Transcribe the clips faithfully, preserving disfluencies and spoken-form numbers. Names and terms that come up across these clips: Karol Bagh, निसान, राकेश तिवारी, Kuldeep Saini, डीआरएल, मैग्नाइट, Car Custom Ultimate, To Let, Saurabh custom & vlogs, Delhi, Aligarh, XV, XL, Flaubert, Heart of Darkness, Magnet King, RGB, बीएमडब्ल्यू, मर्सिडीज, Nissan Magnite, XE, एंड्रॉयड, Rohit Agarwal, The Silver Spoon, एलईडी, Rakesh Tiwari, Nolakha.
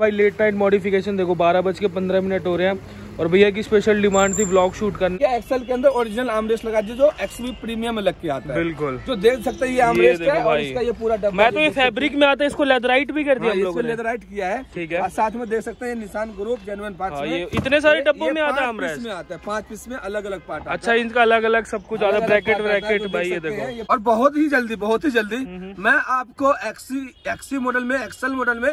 भाई late night modification देखो, बारह बज के पंद्रह मिनट हो रहे हैं और भैया की स्पेशल डिमांड थी व्लॉग शूट करने। ये एक्सएल के अंदर ओरिजिनल आर्मरेस्ट लगा दी जो एक्सवी प्रीमियम में लग के आता है, बिल्कुल जो देख सकते हैं ये आर्मरेस्ट है और इसका ये पूरा डब्बा। मैं तो ये फैब्रिक में आता है, इसको लेदराइट भी कर दिया हम लोगों ने, लेदराइट किया है ठीक है। साथ में देख सकते हैं निसान ग्रुप जेन्युइन पार्ट्स, इतने सारे डब्बों में आता है आर्मरेस्ट में आता है, पांच पीस में अलग अलग पार्ट। अच्छा इनका अलग अलग सब कुछ आता है, ब्रैकेट ब्रैकेट भाई ये देखो। और बहुत ही जल्दी बहुत ही जल्दी मैं आपको एक्सी एक्सी मॉडल में एक्सएल मॉडल में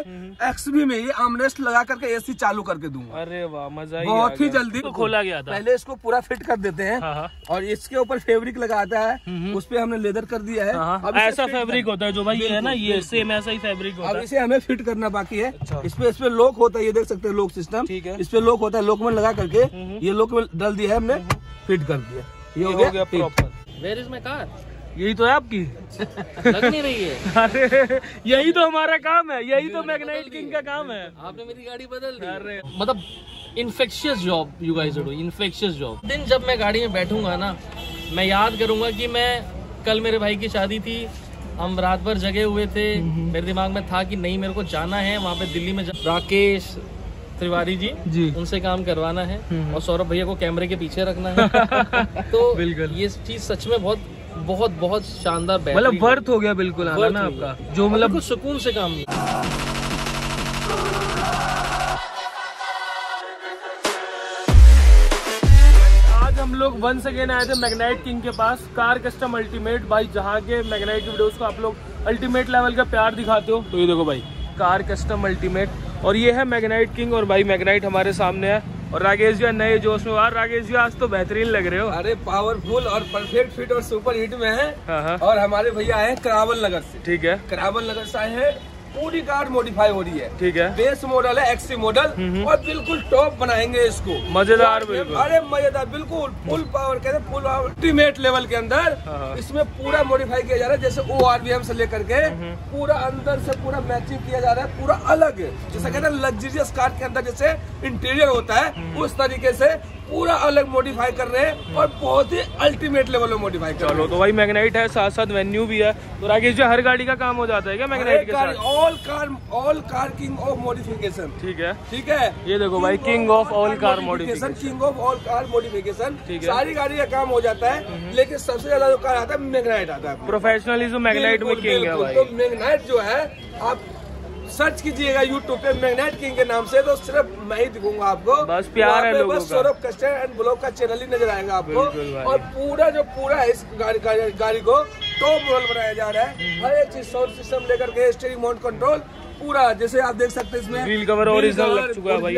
एक्सवी में आर्मरेस्ट लगा करके एसी चालू करके दूंगा। अरे वाह मजा ही बहुत ही जल्दी। तो खोला गया था, पहले इसको पूरा फिट कर देते हैं और इसके ऊपर फैब्रिक लगाता है, उस पे हमने लेदर कर दिया है। अब ऐसा फैब्रिक होता है जो भाई ये है ना, ये सेम ऐसा ही फैब्रिक होता है। अब इसे हमें फिट करना बाकी है। इसपे इसपे लॉक होता है, ये देख सकते हैं लॉक सिस्टम, इसपे लॉक होता है, लॉक में लगा करके ये लॉक में डाल दिया है हमने, फिट कर दिया, ये हो गया proper. Where is my car, यही तो है आपकी लग नहीं रही है। अरे यही तो हमारा काम है, यही तो मैग्नाइट किंग का काम है। आपने मेरी गाड़ी बदल दी। अरे मतलब infectious job you guys do, infectious job. दिन जब मैं गाड़ी में बैठूंगा ना, मैं याद करूंगा कि मैं कल मेरे भाई की शादी थी, हम रात भर जगे हुए थे, मेरे दिमाग में था कि नहीं मेरे को जाना है वहाँ पे दिल्ली में, राकेश तिवारी जी, जी उनसे काम करवाना है और सौरभ भैया को कैमरे के पीछे रखना है। तो ये चीज सच में बहुत बहुत बहुत शानदार, मतलब वर्थ हो गया बिल्कुल आना ना आपका, जो मतलब सुकून से काम लिया। हम लोग वंस अगेन आए थे मैग्नाइट किंग के पास, कार कस्टम अल्टीमेट। भाई जहाँ के मैग्नाइट वीडियोस को आप लोग अल्टीमेट लेवल का प्यार दिखाते हो, तो ये देखो भाई कार कस्टम अल्टीमेट और ये है मैग्नाइट किंग। और भाई मैग्नाइट हमारे सामने है और राकेश जी नए जोश में। राकेश जी आज तो बेहतरीन लग रहे हो। अरे पावरफुल और परफेक्ट फिट और सुपर हिट में है। और हमारे भैया आए हैं करावल नगर से, ठीक है करावल नगर से आए हैं, पूरी कार मॉडिफाई हो रही है, ठीक है बेस मॉडल है एक्सी मॉडल और बिल्कुल टॉप बनाएंगे इसको, मजेदार बिल्कुल। अरे मजेदार बिल्कुल फुल पावर कहते हैं, फुल अल्टीमेट लेवल के अंदर इसमें पूरा मॉडिफाई किया जा रहा है, जैसे ओ आर बी एम से लेकर के पूरा अंदर से पूरा मैचिंग किया जा रहा है, पूरा अलग जैसे कहते हैं लग्जरियस कार के अंदर जैसे इंटीरियर होता है उस तरीके से पूरा अलग मॉडिफाई कर रहे हैं और बहुत ही अल्टीमेट लेवल में मॉडिफाई कर रहे हैं। तो भाई मैग्नाइट है, साथ साथ वेन्यू भी है। तो राकेश जी हर गाड़ी का काम हो जाता है क्या मैग्नाइट के साथ? All car, all car king of modification, ठीक है ठीक है। ये देखो भाई king of all car modification, king of all car modification, सारी गाड़ी का काम हो जाता है। लेकिन सबसे ज्यादा जो कार आता है मैग्नाइट आता है, प्रोफेशनलिज्म मैग्नाइट में किंग है भाई। तो मैग्नाइट जो है आप सर्च कीजिएगा यूट्यूब पे मैग्नेट किंग के नाम से, तो सिर्फ मैं ही दिखूंगा आपको, बस प्यार है लोगों का, सौरभ कस्टम एंड व्लॉग का चैनल ही नजर आएगा आपको। और पूरा जो पूरा है इस गाड़ी, गाड़ी, गाड़ी को टॉप मॉडल बनाया जा रहा है, हर एक चीज साउंड सिस्टम लेकर के, स्टीयरिंग माउंट कंट्रोल पूरा, जैसे आप देख सकते हैं इसमें व्हील कवर ओरिजिनल लग चुका है भाई।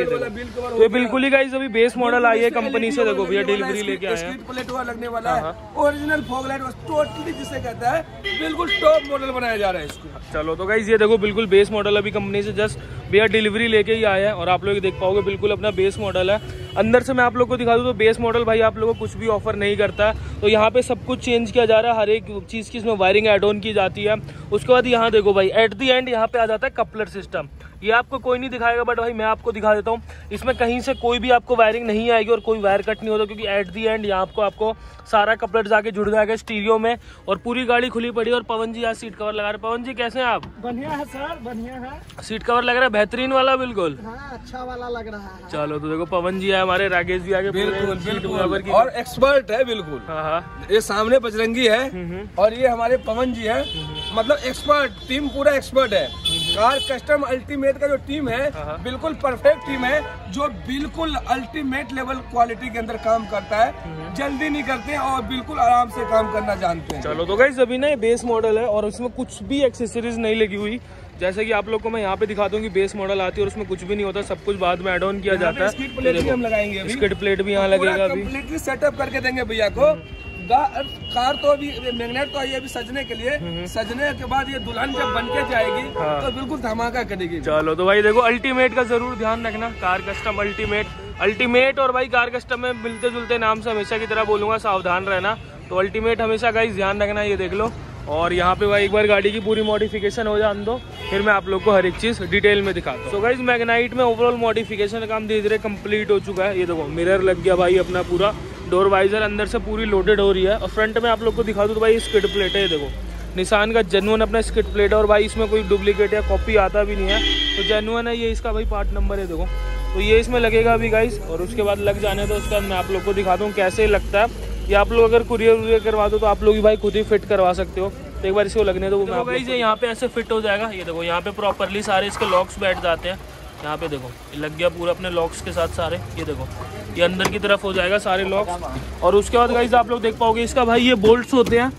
ये बिल्कुल ही गाइस अभी बेस मॉडल आई है कंपनी से, देखो भैया डिलीवरी लेके आए हैं, स्ट्रीट प्लेट वाला लगने वाला है, ओरिजिनल फॉग लाइट टोटली जिसे कहता है, बिल्कुल टॉप मॉडल बनाया जा रहा है इसको। चलो तो गाइस ये देखो बिल्कुल बेस मॉडल अभी कंपनी से जस्ट भैया डिलीवरी लेके ही आया है और आप लोग देख पाओगे बिल्कुल अपना बेस मॉडल है। अंदर से मैं आप लोग को दिखा दूँ तो बेस मॉडल भाई आप लोगों को कुछ भी ऑफर नहीं करता है, तो यहाँ पे सब कुछ चेंज किया जा रहा है, हर एक चीज़ की इसमें वायरिंग ऐड ऑन की जाती है। उसके बाद यहाँ देखो भाई एट दी एंड यहाँ पे आ जाता है कपलर सिस्टम, ये आपको कोई नहीं दिखाएगा बट भाई मैं आपको दिखा देता हूँ, इसमें कहीं से कोई भी आपको वायरिंग नहीं आएगी और कोई वायर कट नहीं होता, क्योंकि एट दी एंड यहाँ आपको आपको सारा कपलर जाके जुड़ जाएगा स्टीरियो में और पूरी गाड़ी खुली पड़ी है। और पवन जी यहाँ सीट कवर लगा रहे, पवन जी कैसे हैं आप? बढ़िया है सर, बढ़िया है। सीट कवर लग रहा है बेहतरीन वाला, बिल्कुल अच्छा वाला लग रहा है। चलो तो देखो पवन जी आए हमारे, राकेश जी आगे, बिल्कुल बिल्कुल और एक्सपर्ट है बिल्कुल। ये सामने बजरंगी है और ये हमारे पवन जी है, मतलब एक्सपर्ट टीम, पूरा एक्सपर्ट है। कार कस्टम अल्टीमेट का जो टीम है बिल्कुल परफेक्ट टीम है, जो बिल्कुल अल्टीमेट लेवल क्वालिटी के अंदर काम करता है, जल्दी नहीं करते हैं और बिल्कुल आराम से काम करना जानते हैं। चलो तो गाइस अभी ना ये बेस मॉडल है और इसमें कुछ भी एक्सेसरीज नहीं लगी हुई, जैसे कि आप लोग को मैं यहाँ पे दिखा दूँ कि बेस मॉडल आती है और उसमें कुछ भी नहीं होता, सब कुछ बाद में ऐड ऑन किया जाता है। स्किड प्लेट भी हम लगाएंगे, स्किड प्लेट भी यहाँ लगेगा, कंप्लीटली सेटअप करके देंगे भैया को। कार तो अभी मैग्नेट तो आई है अभी सजने के लिए, सजने के बाद ये दुल्हन जब बन के जाएगी तो बिल्कुल धमाका करेगी। चलो तो भाई देखो अल्टीमेट का जरूर ध्यान रखना, कार कस्टम अल्टीमेट अल्टीमेट और भाई कार कस्टम में मिलते जुलते नाम से हमेशा की तरह बोलूंगा सावधान रहना, तो अल्टीमेट हमेशा का ध्यान रखना, ये देख लो। और यहाँ पे भाई एक बार गाड़ी की पूरी मॉडिफिकेशन हो जान दो, फिर मैं आप लोग को हर एक चीज़ डिटेल में दिखाता हूँ। सो गाइस मैग्नाइट में ओवरऑल मॉडिफिकेशन का काम धीरे धीरे कंप्लीट हो चुका है। ये देखो मिरर लग गया भाई अपना पूरा, डोर वाइजर अंदर से पूरी लोडेड हो रही है और फ्रंट में आप लोग को दिखा दूँ तो भाई स्किड प्लेट है, ये देखो निसान का जेन्युइन अपना स्किट प्लेट है और भाई इसमें कोई डुप्लीकेट या कॉपी आता भी नहीं है, तो जेन्युइन है ये। इसका भाई पार्ट नंबर है देखो, तो ये इसमें लगेगा अभी गाइस और उसके बाद लग जाने तो उसका मैं आप लोग को दिखाता हूँ कैसे लगता है। ये आप लोग अगर कुरियर वुरियर करवा दो तो आप लोग भी भाई खुद ही फिट करवा सकते हो। तो एक बार इसको लगने दो वो गाइस, ये यहाँ पे ऐसे फिट हो जाएगा। ये देखो यहाँ पे प्रॉपरली सारे इसके लॉक्स बैठ जाते हैं। यहाँ पे देखो लग गया पूरा अपने लॉक्स के साथ सारे। ये देखो ये अंदर की तरफ हो जाएगा सारे लॉक्स। और उसके बाद गाइस आप लोग देख पाओगे इसका भाई ये बोल्ट्स होते हैं,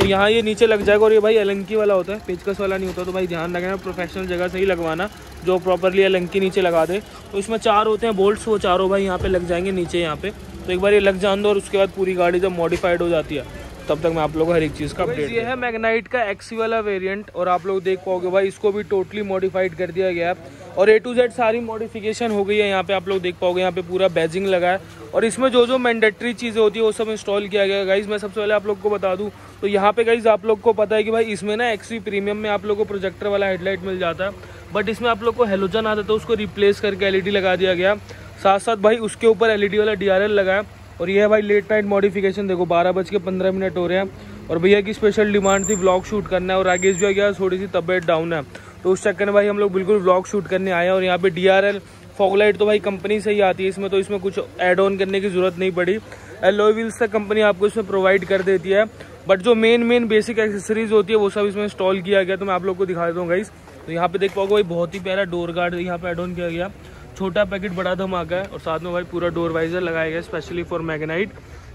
तो यहाँ ये नीचे लग जाएगा। और ये भाई अलंकी वाला होता है, पेचकस वाला नहीं होता। तो भाई ध्यान रखना, प्रोफेशनल जगह से ही लगवाना जो प्रॉपरली अलंकी नीचे लगा दे। तो इसमें चार होते हैं बोल्ट्स, वो चारों भाई यहाँ पे लग जाएंगे नीचे यहाँ पे। तो एक बार ये लग जान दो और उसके बाद पूरी गाड़ी जब मॉडिफाइड हो जाती है तब तक मैं आप लोगों को हर एक चीज़ का अपडेट। ये है मैग्नाइट का एक्स ई वाला वेरिएंट और आप लोग देख पाओगे भाई इसको भी टोटली मॉडिफाइड कर दिया गया है और ए टू जेड सारी मॉडिफिकेशन हो गई है। यहाँ पे आप लोग देख पाओगे यहाँ पे पूरा बैजिंग लगा है और इसमें जो जो मैंडेटरी चीज़ें होती है वो सब इंस्टॉल किया गया है। गाइज मैं सबसे पहले आप लोग को बता दूँ तो यहाँ पे गाइज आप लोग को पता है कि भाई इसमें ना एक्सवी प्रीमियम में आप लोग को प्रोजेक्टर वाला हेडलाइट मिल जाता है, बट इसमें आप लोग को हेलोजन आता था उसको रिप्लेस करके एलईडी लगा दिया गया। साथ साथ भाई उसके ऊपर एलईडी वाला डीआरएल लगाया। और ये है भाई लेट नाइट मॉडिफिकेशन। देखो बारह बज के पंद्रह मिनट हो रहे हैं और भैया की स्पेशल डिमांड थी व्लॉग शूट करना है और राकेश जो है गया थोड़ी सी तबीयत डाउन है, तो उस चक्कर में भाई हम लोग बिल्कुल व्लॉग शूट करने आए हैं। और यहाँ पे डीआरएल फॉगलाइट तो भाई कंपनी से ही आती है इसमें, तो इसमें कुछ ऐड ऑन करने की ज़रूरत नहीं पड़ी। एलॉय व्हील्स तक कंपनी आपको इसमें प्रोवाइड कर देती है, बट जो मेन मेन बेसिक एक्सेसरीज होती है वो सब इसमें इंस्टॉल किया गया। तो मैं आप लोग को दिखा देता हूँ गाइस। तो यहाँ पे देख पाओगे भाई बहुत ही प्यारा डोर गार्ड यहाँ पे ऐड ऑन किया गया, छोटा पैकेट बड़ा धमाका है। और साथ में भाई पूरा डोर वाइजर लगाया गया स्पेशली फॉर मैग्नाइट।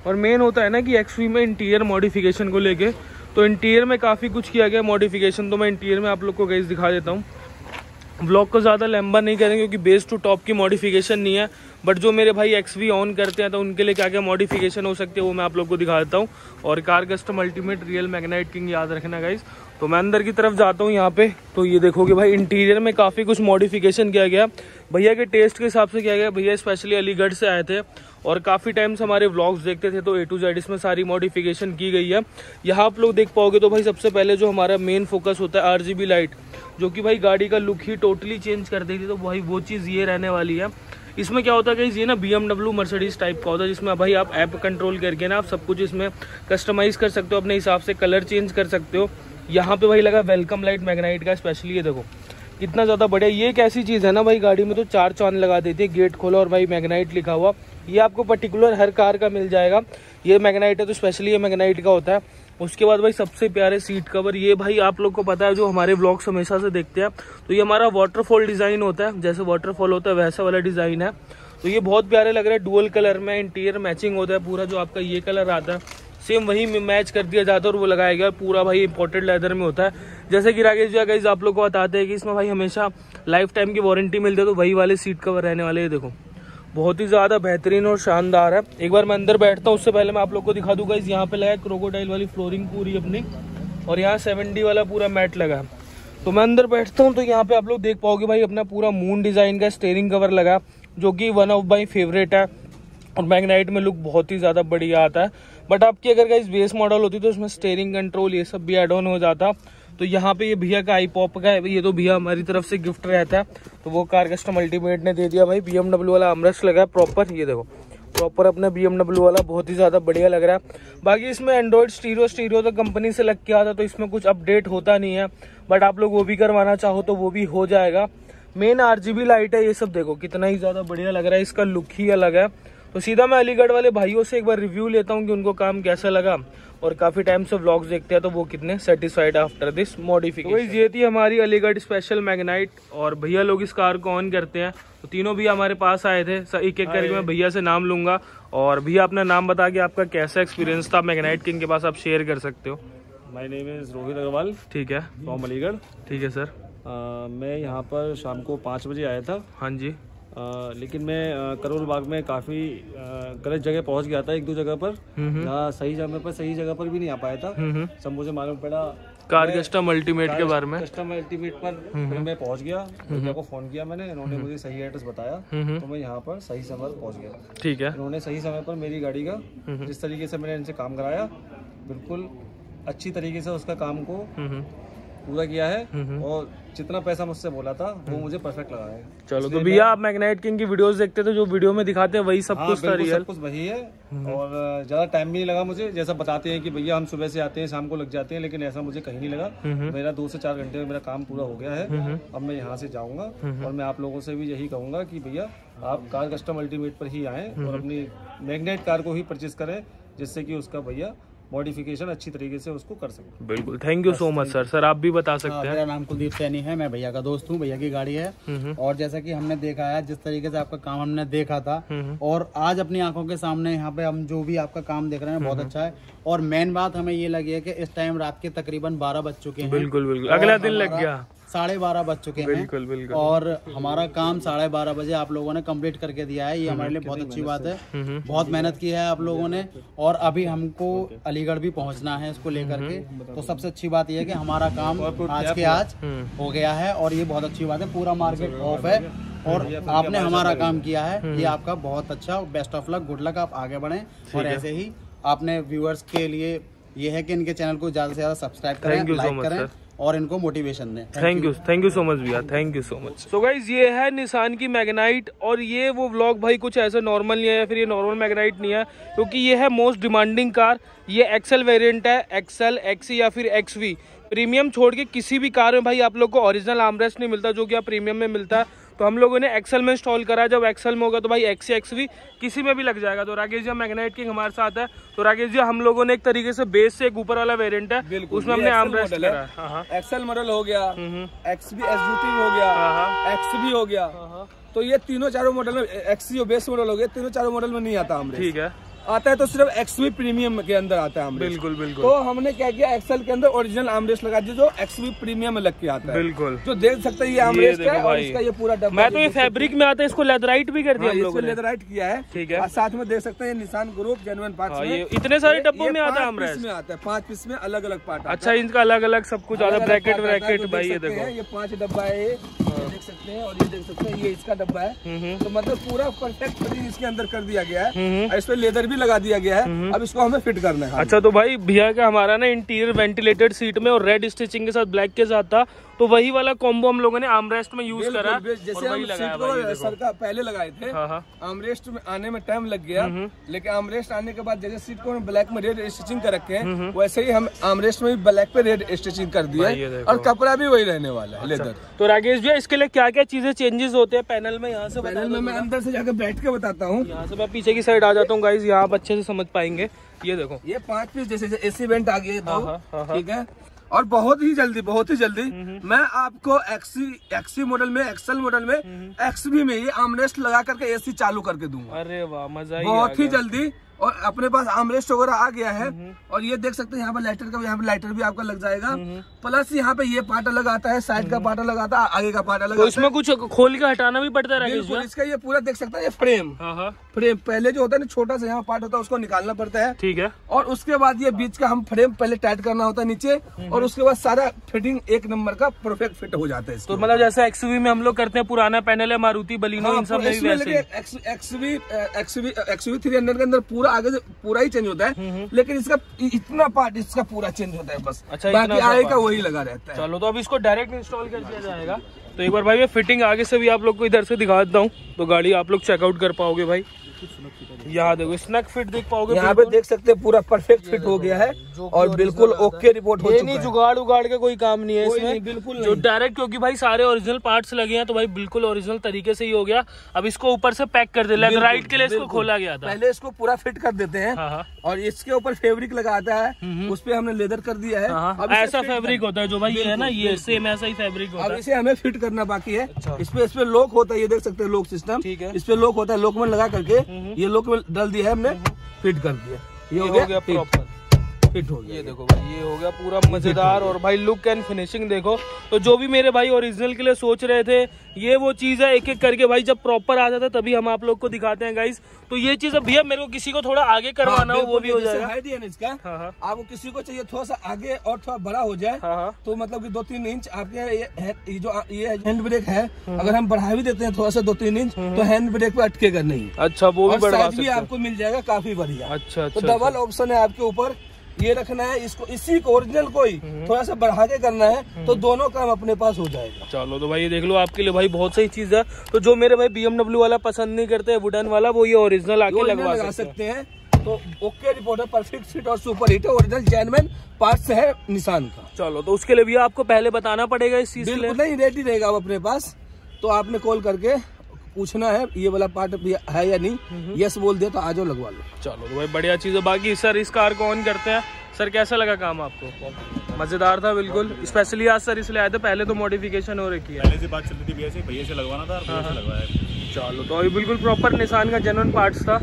और मेन होता है ना कि एक्सवी में इंटीरियर मॉडिफिकेशन को लेके, तो इंटीरियर में काफ़ी कुछ किया गया मॉडिफिकेशन। तो मैं इंटीरियर में आप लोग को गाइस दिखा देता हूँ। ब्लॉग को ज़्यादा लंबा नहीं करेंगे क्योंकि बेस टू टॉप की मॉडिफिकेशन नहीं है, बट जो मेरे भाई एक्सवी ऑन करते हैं तो उनके लिए क्या क्या मॉडिफिकेशन हो सकती है वो मैं आप लोग को दिखा देता हूँ। और car custom ultimate real मैग्नाइट king याद रखना गाइस। तो मैं अंदर की तरफ जाता हूँ यहाँ पे, तो ये देखोगे भाई इंटीरियर में काफ़ी कुछ मॉडिफिकेशन किया गया भैया के टेस्ट के हिसाब से किया गया। भैया स्पेशली अलीगढ़ से आए थे और काफ़ी टाइम से हमारे व्लॉग्स देखते थे, तो ए टू जेड इसमें सारी मॉडिफिकेशन की गई है। यहाँ आप लोग देख पाओगे तो भाई सबसे पहले जो हमारा मेन फोकस होता है आरजीबी लाइट, जो कि भाई गाड़ी का लुक ही टोटली चेंज कर देती थी, तो भाई वो चीज़ ये रहने वाली है। इसमें क्या होता है गाइस, ये ना बीएमडब्ल्यू मर्सिडीज टाइप का होता है जिसमें भाई आप ऐप कंट्रोल करके ना आप सब कुछ इसमें कस्टमाइज़ कर सकते हो, अपने हिसाब से कलर चेंज कर सकते हो। यहाँ पे भाई लगा वेलकम लाइट मैग्नाइट का स्पेशली। ये देखो कितना ज़्यादा बढ़िया, ये एक ऐसी चीज़ है ना भाई गाड़ी में तो चार चांद लगा देती है। गेट खोला और भाई मैग्नाइट लिखा हुआ, ये आपको पर्टिकुलर हर कार का मिल जाएगा। ये मैग्नाइट है तो स्पेशली ये मैग्नाइट का होता है। उसके बाद भाई सबसे प्यारे सीट कवर, ये भाई आप लोग को पता है जो हमारे व्लॉग्स हमेशा से देखते हैं, तो ये हमारा वाटरफॉल डिज़ाइन होता है, जैसे वाटरफॉल होता है वैसा वाला डिज़ाइन है। तो ये बहुत प्यारे लग रहा है, डुअल कलर में इंटीरियर मैचिंग होता है पूरा, जो आपका ये कलर आता है सेम वही मैच कर दिया जाता है और वो लगाया गया। पूरा भाई इंपोर्टेड लेदर में होता है, जैसे कि राकेश जी गाइस आप लोग को बताते हैं कि इसमें भाई हमेशा लाइफ टाइम की वारंटी मिलती है, तो वही वाले सीट कवर रहने वाले। ये देखो बहुत ही ज़्यादा बेहतरीन और शानदार है। एक बार मैं अंदर बैठता हूँ, उससे पहले मैं आप लोग को दिखा दूँ गाइस। यहाँ पे लगा क्रोकोडाइल वाली फ्लोरिंग पूरी अपनी और यहाँ सेवन डी वाला पूरा मैट लगा। तो मैं अंदर बैठता हूँ तो यहाँ पे आप लोग देख पाओगे भाई अपना पूरा मून डिज़ाइन का स्टेयरिंग कवर लगा, जो कि वन ऑफ माई फेवरेट है और मैग्नाइट में लुक बहुत ही ज़्यादा बढ़िया आता है। बट आपकी अगर गाइस बेस मॉडल होती तो उसमें स्टेयरिंग कंट्रोल ये सब भी ऐड ऑन हो जाता। तो यहाँ पे ये भैया का आई पॉप का है, ये तो भैया हमारी तरफ से गिफ्ट रहता है, तो वो कार कस्टम अल्टीमेट ने दे दिया भाई। बीएमडब्ल्यू वाला आर्मरेस्ट लगा प्रॉपर, ये देखो प्रॉपर अपना बीएमडब्ल्यू वाला बहुत ही ज़्यादा बढ़िया लग रहा है। बाकी इसमें एंड्रॉयड स्टीरियो स्टीरियो तो कंपनी से लग के आता, तो इसमें कुछ अपडेट होता नहीं है, बट आप लोग वो भी करवाना चाहो तो वो भी हो जाएगा। मेन आरजीबी लाइट है, ये सब देखो कितना ही ज़्यादा बढ़िया लग रहा है, इसका लुक ही अलग है। तो सीधा मैं अलीगढ़ वाले भाइयों से एक बार रिव्यू लेता हूँ कि उनको काम कैसा लगा और काफ़ी टाइम से व्लॉग्स देखते हैं, तो वो कितने सेटिस्फाइड आफ्टर दिस मॉडिफिकेशन। तो ये थी हमारी अलीगढ़ स्पेशल मैग्नाइट और भैया लोग इस कार को ऑन करते हैं। तो तीनों भैया हमारे पास आए थे, एक एक करके मैं भैया से नाम लूँगा। और भैया अपना नाम बता के आपका कैसा एक्सपीरियंस था मैग्नाइट किंग के पास, आप शेयर कर सकते हो। My name is Rohit Agarwal, ठीक है, फ्रॉम अलीगढ़। ठीक है सर, मैं यहाँ पर शाम को पाँच बजे आया था। हाँ जी, आ, लेकिन मैं करोल बाग में काफ़ी गलत जगह पहुंच गया था, एक दो जगह पर जहाँ सही जगह पर सही जगह पर भी नहीं आ पाया था। सब मुझे मालूम पड़ा कार कस्टम अल्टीमेट के बारे में, कस्टम अल्टीमेट पर मैं पहुंच गया, भैया को फ़ोन किया मैंने, इन्होंने मुझे सही एड्रेस बताया तो मैं यहाँ पर सही समय पर पहुँच गया। ठीक है, इन्होंने सही समय पर मेरी गाड़ी का जिस तरीके से मैंने इनसे काम कराया बिल्कुल अच्छी तरीके से उसका काम को पूरा किया है और जितना पैसा मुझसे बोला था वो मुझे परफेक्ट लगा है। चलो तो भैया आप मैग्नेट किंग की वीडियोस देखते थे जो वीडियो में दिखाते हैं वही सब हाँ, कुछ था रियल सब कुछ वही है। और ज्यादा टाइम भी नहीं लगा मुझे, जैसा बताते हैं कि भैया हम सुबह से आते हैं शाम को लग जाते हैं, लेकिन ऐसा मुझे कहीं नहीं लगा। मेरा दो से चार घंटे में मेरा काम पूरा हो गया है। अब मैं यहाँ से जाऊँगा और मैं आप लोगों से भी यही कहूँगा कि भैया आप कार कस्टम अल्टीमेट पर ही आएँ और अपनी मैग्नेट कार को ही परचेज करें, जिससे कि उसका भैया मॉडिफिकेशन अच्छी तरीके से उसको कर सकते। बिल्कुल, thank you so much sir. Sir आप भी बता सकते हैं। मेरा नाम कुलदीप सैनी है, मैं भैया का दोस्त हूँ, भैया की गाड़ी है। और जैसा कि हमने देखा है जिस तरीके से आपका काम हमने देखा था और आज अपनी आंखों के सामने यहाँ पे हम जो भी आपका काम देख रहे हैं बहुत अच्छा है। और मेन बात हमें ये लगी है कि इस टाइम रात के तकरीबन बारह बज चुके हैं। बिल्कुल बिल्कुल, अगला दिन लग गया, साढ़े बारह बज चुके हैं। बिल्कुल बिल्कुल, और हमारा काम साढ़े बारह बजे आप लोगों ने कंप्लीट करके दिया है, ये हमारे लिए बहुत अच्छी बात है। बहुत मेहनत की है आप लोगों ने और अभी हमको अलीगढ़ भी पहुंचना है इसको लेकर के, तो सबसे अच्छी बात यह है कि हमारा काम आज के आज हो गया है और ये बहुत अच्छी बात है। पूरा मार्केट ऑफ है और आपने हमारा काम किया है, ये आपका बहुत अच्छा, best of luck, good luck, आप आगे बढ़े। और ऐसे ही आपने व्यूअर्स के लिए ये है कि इनके चैनल को ज्यादा से ज्यादा सब्सक्राइब करें, लाइक करें और इनको मोटिवेशन दें। Thank you, thank you so much भैया, thank you so much. So guys ये है निसान की मैग्नाइट और ये वो व्लॉग भाई कुछ ऐसा नॉर्मल नहीं है या फिर ये नॉर्मल मैग्नाइट नहीं है, क्योंकि ये है मोस्ट डिमांडिंग कार। ये एक्सएल वेरिएंट है, एक्सएल, एक्सई या फिर एक्सवी। प्रीमियम छोड़ के किसी भी कार में भाई आप लोग को ओरिजिनल आर्मरेस्ट नहीं मिलता जो कि आप प्रीमियम में मिलता है, तो हम लोगों ने एक्सएल में इंस्टॉल करा। जब एक्सएल में होगा तो भाई एक्सी, एक्सवी किसी में भी लग जाएगा। तो राकेश जी मैग्नेट किंग हमारे साथ है, तो राकेश जी हम लोगों ने एक तरीके से बेस से एक ऊपर वाला वेरिएंट है उसमें हमने आर्मरेस्ट करा। एक्सएल मॉडल हो गया, एक्सवी एसयूवी हो गया, एक्सवी हो गया, तो ये तीनों चारों मॉडल में, एक्सी बेस मॉडल हो गया, तीनों चारों मॉडल में नहीं आता आर्मरेस्ट। ठीक है, आता है तो सिर्फ एक्सवी प्रीमियम के अंदर आता है आर्मरेस्ट। बिल्कुल बिल्कुल, तो हमने क्या किया एक्सएल के अंदर ओरिजिनल आर्मरेस्ट लगा दिया जो एक्सवी प्रीमियम में लग के आता है। बिल्कुल, जो देख सकते हैं ये आर्मरेस्ट है और इसका ये पूरा डब्बा, मैं तो ये फैब्रिक में आता है, इसको लेदराइट भी कर दिया हम लोगों ने, लेदराइट किया है। ठीक है, साथ में देख सकते हैं निसान ग्रुप जेन्युइन पार्ट्स, इतने सारे डब्बों में आता है आर्मरेस्ट में आता है, पांच पीस में अलग अलग पार्ट। अच्छा, इनका अलग अलग सब कुछ आता है, ब्रैकेट ब्रैकेट भाई ये देखो, ये पांच डब्बा है देख सकते हैं और ये देख सकते हैं ये इसका डब्बा है। तो मतलब पूरा परफेक्ट फिटिंग इसके अंदर कर दिया गया है और इसमें लेदर भी लगा दिया गया है, अब इसको हमें फिट करना है। अच्छा, तो भाई भैया का हमारा ना इंटीरियर वेंटिलेटेड सीट में और रेड स्टिचिंग के साथ ब्लैक के साथ था, तो वही वाला कॉम्बो हम लोगों ने आर्मरेस्ट में यूज करा और वही लगाया भाई। सर का पहले लगाए थे, आर्मरेस्ट में आने में टाइम लग गया, लेकिन आर्मरेस्ट आने के बाद जैसे सीट को हम ब्लैक में रेड स्टिचिंग कर रखे हैं वैसे ही हम आर्मरेस्ट में ब्लैक पे रेड स्टिचिंग कर दिया है और कपड़ा भी वही रहने वाला है लेदर। तो राकेश भैया इसके लिए क्या क्या चीजें चेंजेस होते हैं पैनल में? यहाँ से पैनल में मैं अंदर से जाकर बैठ के बताता हूँ, यहाँ से मैं पीछे की साइड आ जाता हूँ गाइज, यहाँ आप अच्छे से समझ पाएंगे। ये देखो ये पांच पीस जैसे एसी वेंट आ गए, ठीक है, और बहुत ही जल्दी बहुत ही जल्दी मैं आपको एक्सी एक्सी मॉडल में, एक्सएल मॉडल में, एक्सवी में ये आर्मरेस्ट लगा करके एसी चालू करके दूंगा। अरे वाह, मजा ही बहुत ही जल्दी। और अपने पास आर्मरेस्ट वगैरह आ गया है और ये देख सकते हैं यहाँ पे लाइटर का, यहाँ पे लाइटर भी आपका लग जाएगा, प्लस यहाँ पे ये पार्ट अलग आता है, साइड का पार्ट अलग आता है, आगे का पार्ट अलग, तो इसमें कुछ खोल के हटाना भी पड़ता है इसका। ये पूरा देख सकते हैं ये फ्रेम, फ्रेम पहले जो होता है ना छोटा सा यहाँ पार्ट होता है उसको निकालना पड़ता है। ठीक है, और उसके बाद ये बीच का हम फ्रेम पहले टाइट करना होता है नीचे और उसके बाद सारा फिटिंग एक नंबर का परफेक्ट फिट हो जाता है। तो मतलब जैसे एक्सवी में हम लोग करते हैं, पुराना पैनल है मारुति बलिनो इन सब थ्री हंड्रेड के अंदर आगे से पूरा ही चेंज होता है, लेकिन इसका इतना पार्ट इसका पूरा चेंज होता है बस। अच्छा, बाकी आएगा वही लगा रहता है। चलो तो अब इसको डायरेक्ट इंस्टॉल कर दिया जाएगा। तो एक बार भाई मैं फिटिंग आगे से भी आप लोग को इधर से दिखा देता हूँ, तो गाड़ी आप लोग चेकआउट कर पाओगे भाई। यहाँ देखो स्नैक फिट देख पाओगे, यहाँ पे देख सकते हैं पूरा परफेक्ट फिट हो गया है और बिल्कुल ओके रिपोर्ट हो चुका है। जुगाड़ उगाड़ का कोई काम नहीं है इसमें, बिल्कुल जो डायरेक्ट, क्योंकि भाई सारे ओरिजिनल पार्ट्स लगे हैं तो भाई बिल्कुल ओरिजिनल तरीके से ही हो गया। अब इसको ऊपर से पैक कर दे, लेदराइट के लिए इसको खोला गया था, पहले इसको पूरा फिट कर देते हैं और इसके ऊपर फेब्रिक लगाता है, उस पर हमने लेदर कर दिया है। ऐसा फेब्रिक होता है जो भाई है ना, ये सेम ऐसा ही फेब्रिक होता है, इसे हमें फिट करना बाकी है। इसपे इसपे लॉक होता है, ये देख सकते हैं लॉक सिस्टम, इसपे लॉक होता है, लॉक में लगा करके ये लोग डाल दिया है हमने, फिट कर दिया, ये हो गया प्रॉपर फिट हो गया। ये देखो भाई ये हो गया पूरा मजेदार, और भाई लुक एंड फिनिशिंग देखो। तो जो भी मेरे भाई ओरिजिनल के लिए सोच रहे थे, ये वो चीज है, एक एक करके भाई जब प्रॉपर आ जाता है तभी हम आप लोग को दिखाते हैं गाइस। तो ये चीज भैया मेरे को किसी को थोड़ा आगे करवाना हो वो भी हो जाएगा, आपको किसी को चाहिए थोड़ा सा आगे और थोड़ा बड़ा हो जाए तो मतलब कि दो तीन इंच आपके जो ये हैंड ब्रेक है अगर हम बढ़ा भी देते हैं थोड़ा सा दो तीन इंच तो हैंड ब्रेक पे अटकेगा नहीं। अच्छा, वो भी आपको मिल जाएगा काफी बढ़िया। अच्छा, डबल ऑप्शन है आपके ऊपर, ये रखना है, इसको इसी को ओरिजिनल को ही थोड़ा सा बढ़ा के करना है, तो दोनों काम अपने पास हो जाएगा। चलो तो भाई ये देख लो आपके लिए भाई बहुत सही चीज है। तो जो मेरे भाई बीएमडब्ल्यू वाला पसंद नहीं करते वुडन वाला, वो ये ओरिजिनल आके लगा सकते हैं। तो ओके रिपोर्टर परफेक्ट फिट और सुपर हिट है, ओरिजिनल जेन्युइन पार्ट्स है निसान का। चलो तो उसके लिए भी आपको पहले बताना पड़ेगा इस चीज के लिए, नहीं रेडी रहेगा अब अपने पास, तो आपने कॉल करके पूछना है ये वाला पार्ट है या नहीं, यस बोल दे तो आज लगवा लो। चलो तो भाई बढ़िया चीज है। बाकी सर इस कार को ऑन करते हैं। सर कैसा लगा काम आपको? मजेदार था बिल्कुल। स्पेशली आज सर इसलिए आए थे, पहले तो मॉडिफिकेशन हो रखी है, पहले से बात चल रही थी भैया से, भैया से लगवाना था और से लगवाया। चलो तो अभी बिल्कुल प्रॉपर निसान का जेन्युइन पार्ट्स था,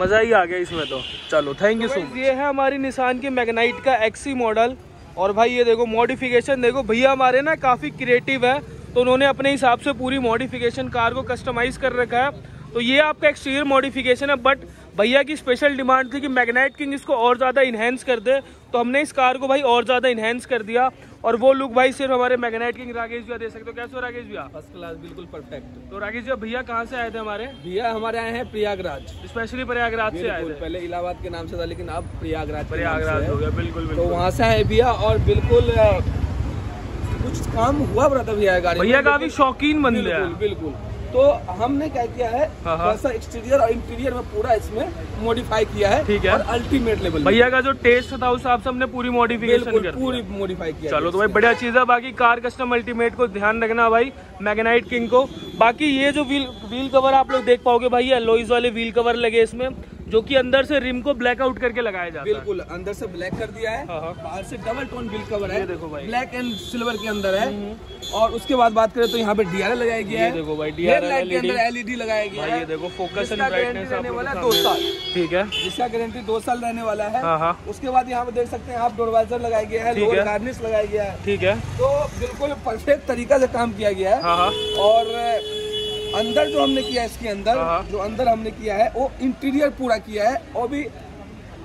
मजा ही आ गया इसमें तो। चलो थैंक यू सो मच। ये है हमारी निसान की मैग्नाइट का एक्सी मॉडल, और भाई ये देखो मॉडिफिकेशन देखो, भैया हमारे ना काफी क्रिएटिव है, तो उन्होंने अपने हिसाब से पूरी मॉडिफिकेशन कार को कस्टमाइज कर रखा है। तो ये आपका एक्सटीरियर मॉडिफिकेशन है, बट भैया की स्पेशल डिमांड थी कि मैग्नेट किंग इसको और ज़्यादा इन्हेंस कर दे, तो हमने इस कार को भाई और ज़्यादा इन्हेंस कर दिया, और वो लुक भाई सिर्फ हमारे मैग्नेट किंग राकेश भैया दे सकते हो। कैसे हो राकेश भैया? फर्स्ट क्लास बिल्कुल परफेक्ट। तो राकेश भैया भैया कहाँ से आए थे हमारे? भैया हमारे आए हैं प्रयागराज, स्पेशली प्रयागराज से आए थे। पहले इलाहाबाद के नाम से था, लेकिन अब प्रयागराज प्रयागराज हो गया बिल्कुल। तो वहाँ से आए भैया, और बिल्कुल कुछ काम हुआ ब्रदर भैया गाड़ी, भैया काफी शौकीन बन गया बिल्कुल। तो हमने क्या किया है, थोड़ा सा एक्सटीरियर और इंटीरियर में पूरा इसमें मॉडिफाई किया है, ठीक है। और अल्टीमेट लेवल भैया का जो टेस्ट था उस हिसाब से हमने पूरी मॉडिफिकेशन कर पूरी मॉडिफाई किया। चलो तो भाई बढ़िया चीज है। बाकी कार कस्टम अल्टीमेट को ध्यान रखना भाई, मैग्नाइट किंग को। बाकी ये जो व्हील व्हील कवर आप लोग देख पाओगे भाई, अलॉयज वाले व्हील कवर लगे इसमें, जो कि अंदर से रिम को ब्लैक आउट करके लगाया जाता है। बिल्कुल अंदर से ब्लैक कर दिया है, बाहर से डबल टोन व्हील कवर है, देखो भाई ब्लैक एंड सिल्वर के अंदर है। और उसके बाद बात करें तो यहाँ पे डीआरएल लगाया गया है, देखो भाई डीआरएल के अंदर एलईडी लगाया गया है, ये देखो फोकस एंड ब्राइटनेस रहने वाला है दो साल, ठीक है, जिसका गारंटी दो साल रहने वाला है। उसके बाद यहाँ पे देख सकते हैं आप डोर वाइजर लगाया गया है, डोर गार्निश लगाया गया है, ठीक है। तो बिल्कुल परफेक्ट तरीका से काम किया गया है। और अंदर जो हमने किया है इसके अंदर जो अंदर हमने किया है वो इंटीरियर पूरा किया है, और भी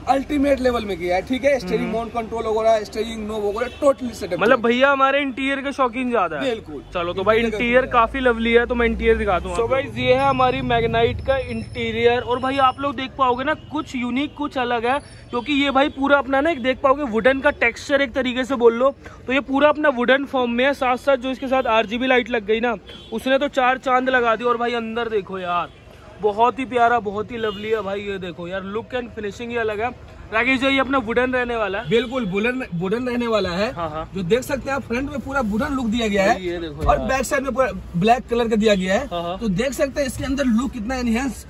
अल्टीमेट लेवल में किया है, ठीक है। स्टीयरिंग माउंट कंट्रोल वगैरह, स्टीयरिंग नोब वगैरह टोटली सेटअप, मतलब भैया हमारे इंटीरियर के शौकीन ज्यादा है बिल्कुल। चलो तो भाई इंटीरियर काफी लवली है, तो मैं इंटीरियर दिखाता हूँ। तो भाई ये है हमारी मैग्नाइट का इंटीरियर, और भाई आप लोग देख पाओगे ना कुछ यूनिक कुछ अलग है, क्योंकि ये भाई पूरा अपना ना एक देख पाओगे वुडन का टेक्सचर एक तरीके से बोल लो, तो ये पूरा अपना वुडन फॉर्म में है। साथ साथ जो इसके साथ आरजीबी लाइट लग गई ना, उसने तो चार चांद लगा दी। और भाई अंदर देखो यार, बहुत ही प्यारा, बहुत ही लवली है भाई। ये देखो यार लुक एंड फिनिशिंग ही अलग है। राकेश जी ये अपना वुडन रहने वाला है, बिल्कुल वुडन रहने वाला है। हाँ हाँ। जो देख सकते हैं फ्रंट में पूरा वुडन लुक दिया गया है, और बैक साइड में पूरा ब्लैक कलर का दिया गया है। हाँ हाँ। तो देख सकते हैं इसके अंदर लुक कितना एनहेंस,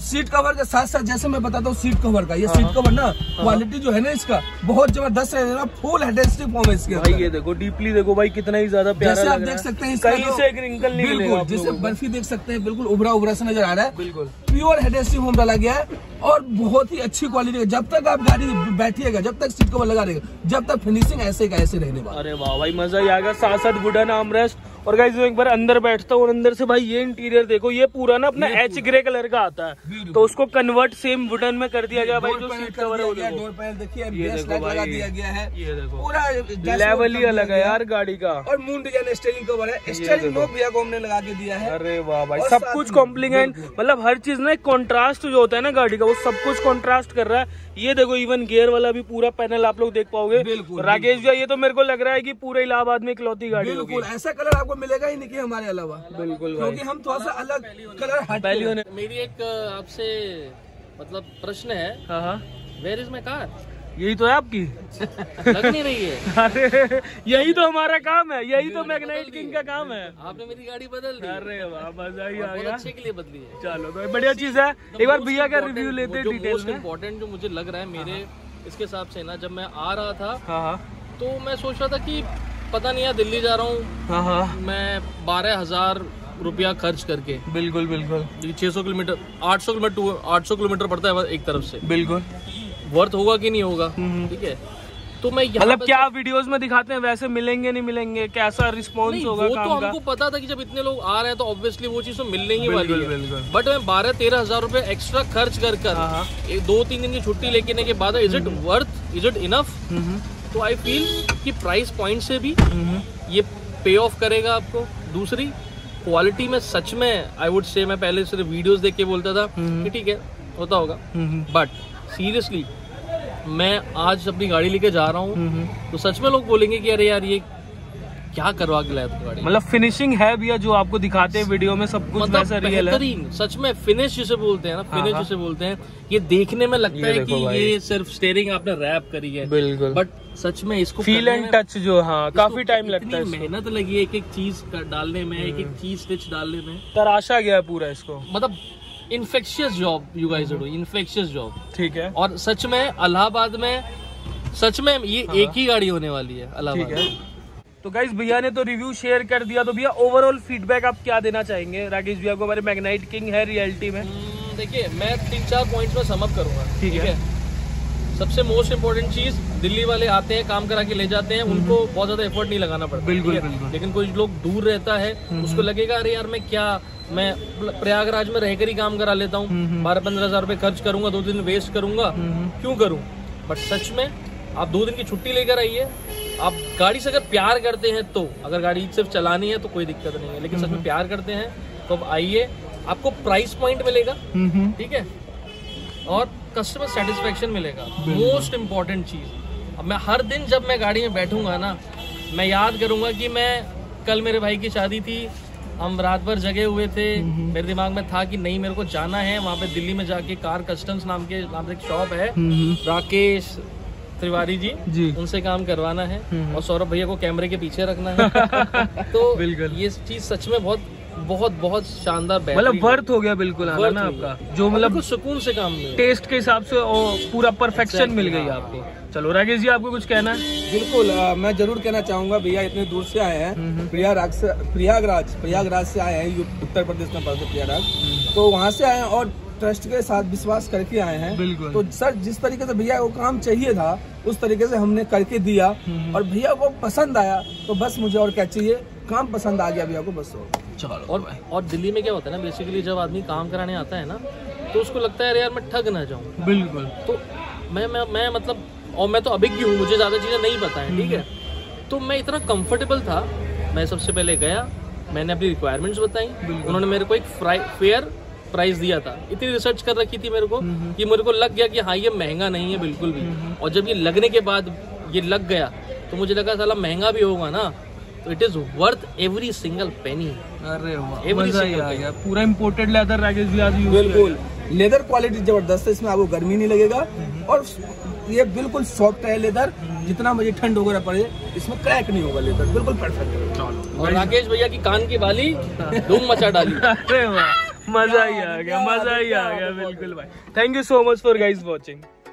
सीट कवर के साथ साथ, जैसे मैं बताता हूँ सीट कवर का, ये सीट कवर ना क्वालिटी जो है ना इसका बहुत जबरदस्त है, फुल हेडेस्टिक फॉर्म है इसके भाई। ये देखो डीपली देखो भाई कितना ही ज्यादा प्यारा लग रहा है, आप देख सकते हैं कहीं से एक रिंकल नहीं मिलेगा, जैसे बर्फी देख सकते हैं बिल्कुल उभरा उभरा से नजर आ रहा है, बिल्कुल प्योर हेडेस्टिक फॉर्म डाला गया है। और बहुत ही अच्छी क्वालिटी है, जब तक आप गाड़ी बैठिएगा, जब तक सीट कवर लगा रहेगा, जब तक फिनिशिंग ऐसे का ऐसे रहने वाला। अरे वाह भाई मजा ही आएगा। साथ साथ वुडन आर्मरेस्ट, और गाइस एक बार अंदर बैठता हूँ, और अंदर से भाई ये इंटीरियर देखो, ये पूरा ना अपना एच ग्रे कलर का आता है, तो उसको कन्वर्ट सेम वुडन में कर दिया गया भाई। जो सीट कवर है, डोर पैनल देखिए, ये देखो लगा दिया गया है, ये देखो पूरा लेवल ही अलग है यार गाड़ी का। और मून डिजाइन स्टीयरिंग कवर है, स्टीयरिंग नोब भैया को हमने लगा के दिया है। अरे वाह भाई सब कुछ कॉम्प्लीमेंट, मतलब हर चीज ना कॉन्ट्रास्ट जो होता है ना गाड़ी का, वो सब कुछ कॉन्ट्रास्ट कर रहा है। ये देखो इवन गियर वाला भी पूरा पैनल आप लोग देख पाओगे। राकेश भैया ये तो मेरे को लग रहा है कि पूरे इलाहाबाद में इकलौती गाड़ी होगी, ऐसा कलर आपको मिलेगा ही नहीं कि हमारे अलावा, बिल्कुल क्योंकि हम थोड़ा सा अलग कलर। मेरी एक आपसे मतलब प्रश्न है, वेयर इज माय कार? यही तो है आपकी लग नहीं रही है। अरे यही तो हमारा काम है, यही तो मैग्नाइट किंग का काम है। आपने मेरी गाड़ी बदल दी, अरे वाह मजा ही आ गया, अच्छे के लिए बदली है। चलो तो बढ़िया चीज है। एक बार भैया का रिव्यू लेते हैं डिटेल में। इम्पोर्टेंट जो मुझे लग रहा है मेरे इसके हिसाब से ना, जब मैं आ रहा था तो मैं सोच रहा था कि पता नहीं है दिल्ली जा रहा हूँ मैं बारह हजार रुपया खर्च करके, बिल्कुल बिल्कुल छह सौ किलोमीटर, आठ सौ किलोमीटर आठ सौ किलोमीटर पड़ता है एक तरफ से, बिल्कुल वर्थ होगा कि नहीं होगा, ठीक है। तो मैं मतलब क्या वीडियोस में दिखाते हैं वैसे मिलेंगे नहीं मिलेंगे, कैसा रिस्पांस होगा काम का, वो तो हमको पता था कि जब इतने लोग आ रहे हैं तो ऑब्वियसली वो चीज तो मिलने ही वाली है। बट मैं बारह तेरह हजार रूपए एक्स्ट्रा खर्च कर कर दो तीन दिन की छुट्टी लेने के बाद, is it worth, is it enough? तो आई फील कि प्राइस पॉइंट से भी ये पे ऑफ करेगा आपको। दूसरी क्वालिटी में सच में आई वुड से, मैं पहले सिर्फ वीडियोस देख के बोलता था कि ठीक है होता होगा, बट सीरियसली मैं आज अपनी गाड़ी लेके जा रहा हूँ तो सच में लोग बोलेंगे कि अरे यार ये क्या करवा के लाया गाड़ी, मतलब फिनिशिंग है भैया जो आपको दिखाते हैं वीडियो में सब कुछ मतलब वैसा रियल है। सच में फिनिश जिसे बोलते हैं ना, फिनिश जिसे बोलते हैं, ये देखने में लगता है कि ये सिर्फ स्टेयरिंग आपने रैप करी है बिल्कुल, बट सच में इसको फील एंड टच जो हाँ काफी टाइम लगता है, मेहनत लगी है एक एक चीज डालने में, एक एक चीज स्टिच डालने में, तराशा गया पूरा इसको, मतलब infectious job you guys are doing, infectious job. ठीक है, और सच में इलाहाबाद में सच में ये एक ही गाड़ी होने वाली है इलाहाबाद। तो गाइस भैया ने तो रिव्यू शेयर कर दिया, तो भैया ओवरऑल फीडबैक आप क्या देना चाहेंगे राकेश भैया को हमारे मैग्नाइट किंग है रियलिटी में? देखिए मैं तीन चार पॉइंट्स में समअप करूंगा। ठीक, ठीक है? है सबसे मोस्ट इम्पोर्टेंट चीज, दिल्ली वाले आते हैं काम करा के ले जाते हैं, उनको बहुत ज्यादा एफर्ट नहीं लगाना पड़ता। बिल्कुल, बिल्कुल। लेकिन कोई लोग दूर रहता है उसको लगेगा अरे यार मैं क्या, मैं प्रयागराज में रहकर ही काम करा लेता हूँ, बारह पंद्रह हजार रुपए खर्च करूंगा, दो दिन वेस्ट करूंगा, क्यों करूँ? बट सच में आप दो दिन की छुट्टी लेकर आइए, आप गाड़ी से अगर प्यार करते हैं तो, अगर गाड़ी सिर्फ चलानी है तो कोई दिक्कत नहीं है, लेकिन सच में प्यार करते हैं तो आप आइए, आपको प्राइस पॉइंट मिलेगा, ठीक है, और कस्टमर सेटिस्फेक्शन मिलेगा, मोस्ट इम्पोर्टेंट चीज। अब मैं हर दिन जब मैं गाड़ी में बैठूंगा ना, मैं याद करूंगा कि मैं कल मेरे भाई की शादी थी, हम रात भर जगे हुए थे, मेरे दिमाग में था कि नहीं मेरे को जाना है वहाँ पे दिल्ली में, जाके कार कस्टम्स नाम के नाम से एक शॉप है, राकेश तिवारी जी, जी उनसे काम करवाना है और सौरभ भैया को कैमरे के पीछे रखना है। तो ये चीज सच में बहुत बहुत बहुत शानदार, मतलब वर्थ हो गया बिल्कुल आना ना आपका, जो मतलब सुकून से काम मिला, टेस्ट के हिसाब से पूरा परफेक्शन मिल गई आपको। चलो राकेश जी आपको कुछ कहना है? बिल्कुल, आ, मैं जरूर कहना चाहूंगा, भैया इतने दूर से आए हैं, प्रयागराज प्रयागराज से आए हैं, उत्तर प्रदेश में पड़ता प्रयागराज, तो वहाँ से आए हैं और ट्रस्ट के साथ विश्वास करके आए हैं। बिल्कुल, तो सर जिस तरीके से भैया को काम चाहिए था उस तरीके से हमने करके दिया और भैया को पसंद आया, तो बस मुझे और क्या चाहिए, काम पसंद आ गया भैया को बस। चलो, और और दिल्ली में क्या होता है ना बेसिकली, जब आदमी काम कराने आता है ना तो उसको लगता है अरे यार मैं ठग ना जाऊँ। बिल्कुल, तो मैं मैं मैं मतलब, और मैं तो अभिज्ञ हूँ, मुझे ज़्यादा चीज़ें नहीं पता है, ठीक है, तो मैं इतना कम्फर्टेबल था, मैं सबसे पहले गया, मैंने अपनी रिक्वायरमेंट्स बताई, उन्होंने मेरे को एक फेयर प्राइस दिया था, इतनी रिसर्च कर रखी थी मेरे को कि मेरे को लग गया कि हाँ ये महंगा नहीं है बिल्कुल भी, और जब ये लगने के बाद ये लग गया तो मुझे लगा साला महंगा भी होगा ना, तो it is worth every single penny. अरे वाह, एवरी सिंगल, पूरा इंपोर्टेड लेदर राकेश जी आज यूज, बिल्कुल लेदर क्वालिटी जबरदस्त है, इसमें आपको गर्मी नहीं लगेगा और ये बिल्कुल सॉफ्ट है लेदर, जितना मुझे ठंड वगैरह पड़े इसमें क्रैक नहीं होगा लेदर, बिल्कुल परफेक्ट। और राकेश भैया की कान की बाली धूम मचा डाली, अरे वाह, मजा ही आ गया, मजा ही आ गया बिल्कुल भाई। Thank you so much for guys watching.